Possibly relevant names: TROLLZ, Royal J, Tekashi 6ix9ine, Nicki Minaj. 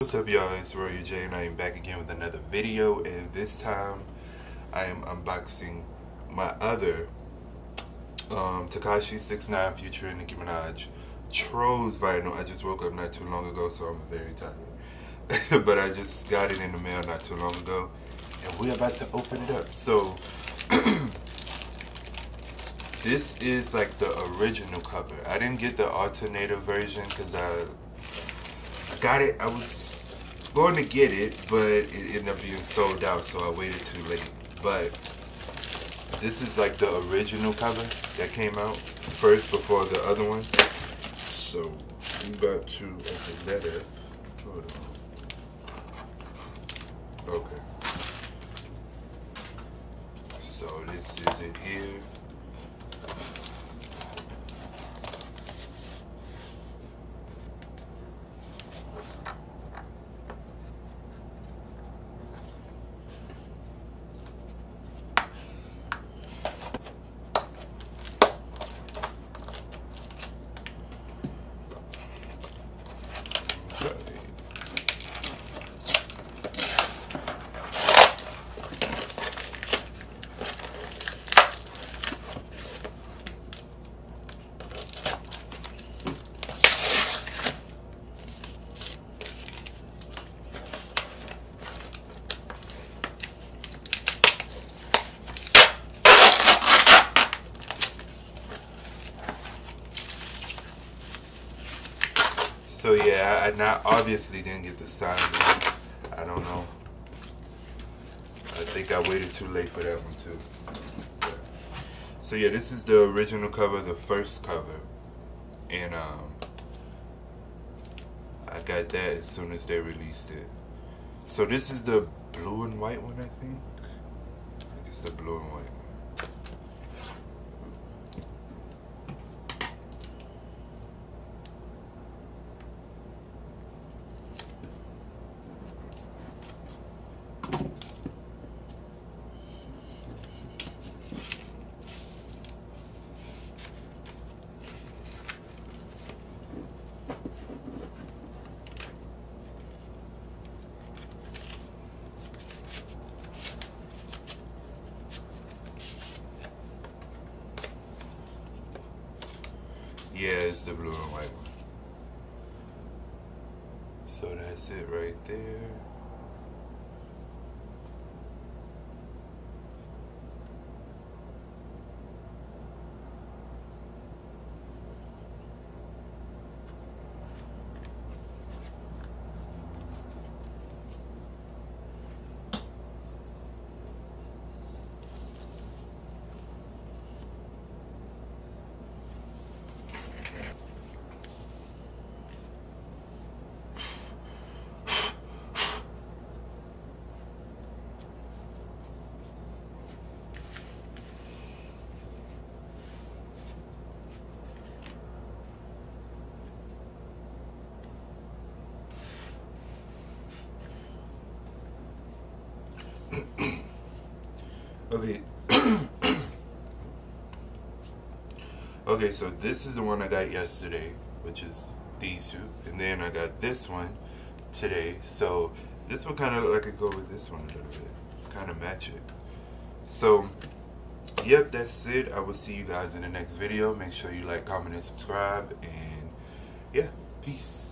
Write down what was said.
What's up, y'all? It's Royal J, and I am back again with another video. And this time, I am unboxing my other Tekashi 6ix9ine featuring Nicki Minaj TROLLZ vinyl. I just woke up not too long ago, so I'm very tired. But I just got it in the mail not too long ago, and we're about to open it up. So this is like the original cover. I didn't get the alternative version because I got it. I was going to get it, but it ended up being sold out, so I waited too late. But this is like the original cover that came out first before the other one. So we about to open that up. Hold on. Okay. So this is it here. So yeah, I obviously didn't get the signed one. I don't know. I think I waited too late for that one too. But, so yeah, this is the original cover, the first cover. And I got that as soon as they released it. So this is the blue and white one, I think. I think it's the blue and white one. Yeah, it's the blue and white one. So that's it right there. Okay. Okay, so this is the one I got yesterday, which is these two, and then I got this one today. So this one kind of look like it go with this one a little bit, kind of match it. So yep, that's it. I will see you guys in the next video. Make sure you like, comment, and subscribe, and yeah, peace.